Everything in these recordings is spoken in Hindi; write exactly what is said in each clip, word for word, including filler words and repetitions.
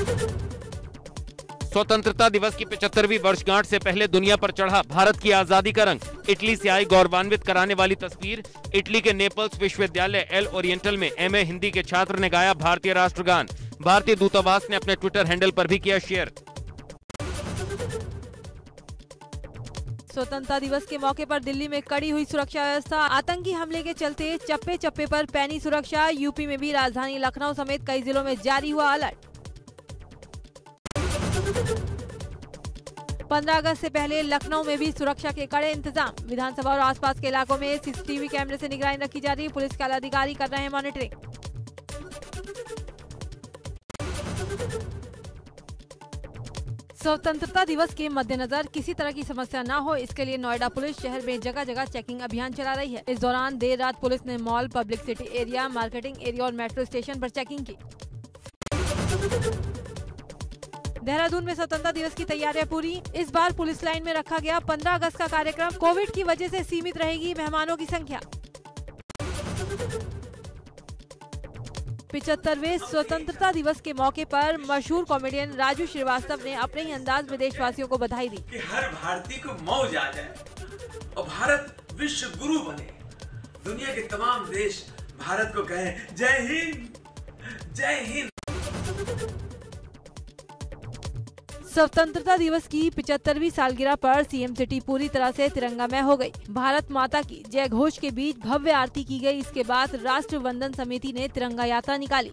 स्वतंत्रता दिवस की पचहत्तरवीं वर्षगांठ से पहले दुनिया पर चढ़ा भारत की आजादी का रंग। इटली से आई गौरवान्वित कराने वाली तस्वीर। इटली के नेपल्स विश्वविद्यालय एल ओरिएंटल में एमए हिंदी के छात्र ने गाया भारतीय राष्ट्रगान। भारतीय दूतावास ने अपने ट्विटर हैंडल पर भी किया शेयर। स्वतंत्रता दिवस के मौके पर दिल्ली में कड़ी हुई सुरक्षा व्यवस्था। आतंकी हमले के चलते चप्पे चप्पे पर पैनी सुरक्षा। यूपी में भी राजधानी लखनऊ समेत कई जिलों में जारी हुआ अलर्ट। पंद्रह अगस्त से पहले लखनऊ में भी सुरक्षा के कड़े इंतजाम। विधानसभा और आसपास के इलाकों में सीसीटीवी कैमरे से निगरानी रखी जा रही है। पुलिस के आला अधिकारी कर रहे हैं मॉनिटरिंग। स्वतंत्रता दिवस के मद्देनजर किसी तरह की समस्या न हो, इसके लिए नोएडा पुलिस शहर में जगह जगह चेकिंग अभियान चला रही है। इस दौरान देर रात पुलिस ने mall, public city area, marketing area और मेट्रो स्टेशन पर चेकिंग की। देहरादून में स्वतंत्रता दिवस की तैयारियां पूरी। इस बार पुलिस लाइन में रखा गया पंद्रह अगस्त का कार्यक्रम। कोविड की वजह से सीमित रहेगी मेहमानों की संख्या। पिचहत्तरवें स्वतंत्रता दिवस के मौके पर मशहूर कॉमेडियन राजू श्रीवास्तव ने अपने ही अंदाज में देशवासियों को बधाई दी कि हर भारतीय को मौज आ जाए और भारत विश्व गुरु बने। दुनिया के तमाम देश भारत को कहें जय हिंद, जय हिंद। स्वतंत्रता दिवस की पिचहत्तरवीं सालगिरह पर सीएम सिटी पूरी तरह से तिरंगामय हो गई। भारत माता की जय घोष के बीच भव्य आरती की गई। इसके बाद राष्ट्र वंदन समिति ने तिरंगा यात्रा निकाली।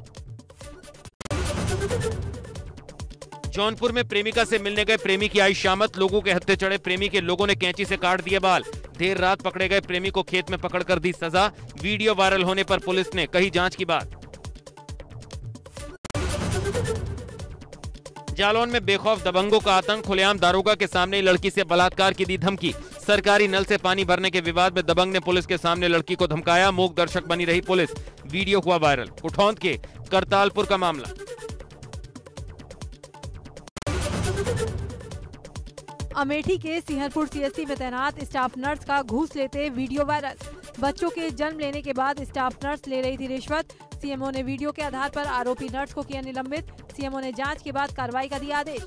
जौनपुर में प्रेमिका से मिलने गए प्रेमी की आई शामत। लोगों के हत्थे चढ़े प्रेमी के लोगों ने कैंची से काट दिए बाल। देर रात पकड़े गए प्रेमी को खेत में पकड़कर दी सजा। वीडियो वायरल होने पर पुलिस ने कही जाँच की बात। जालौन में बेखौफ दबंगों का आतंक। खुलेआम दारोगा के सामने लड़की से बलात्कार की दी धमकी। सरकारी नल से पानी भरने के विवाद में दबंग ने पुलिस के सामने लड़की को धमकाया। मूक दर्शक बनी रही पुलिस। वीडियो हुआ वायरल। उठौंद के करतालपुर का मामला। अमेठी के सिंहरपुर सीएससी में तैनात स्टाफ नर्स का घूस लेते वीडियो वायरल। बच्चों के जन्म लेने के बाद स्टाफ नर्स ले रही थी रिश्वत। सीएमओ ने वीडियो के आधार पर आरोपी नर्स को किया निलंबित। सीएमओ ने जांच के बाद कार्रवाई का दिया आदेश।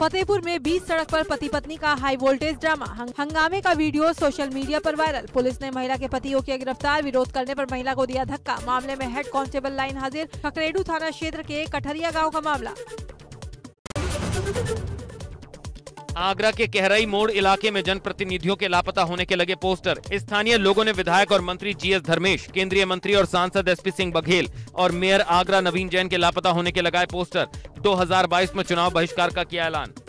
फतेहपुर में बीच सड़क पर पति पत्नी का हाई वोल्टेज ड्रामा। हंगामे का वीडियो सोशल मीडिया पर वायरल। पुलिस ने महिला के पति को किया गिरफ्तार। विरोध करने पर महिला को दिया धक्का। मामले में हेड कांस्टेबल लाइन हाजिर। खकरेडू थाना क्षेत्र के कठरिया गाँव का मामला। आगरा के कहराई मोड़ इलाके में जनप्रतिनिधियों के लापता होने के लगे पोस्टर। स्थानीय लोगों ने विधायक और मंत्री जीएस धर्मेश, केंद्रीय मंत्री और सांसद एसपी सिंह बघेल और मेयर आगरा नवीन जैन के लापता होने के लगाए पोस्टर। दो हजार बाईस में चुनाव बहिष्कार का किया ऐलान।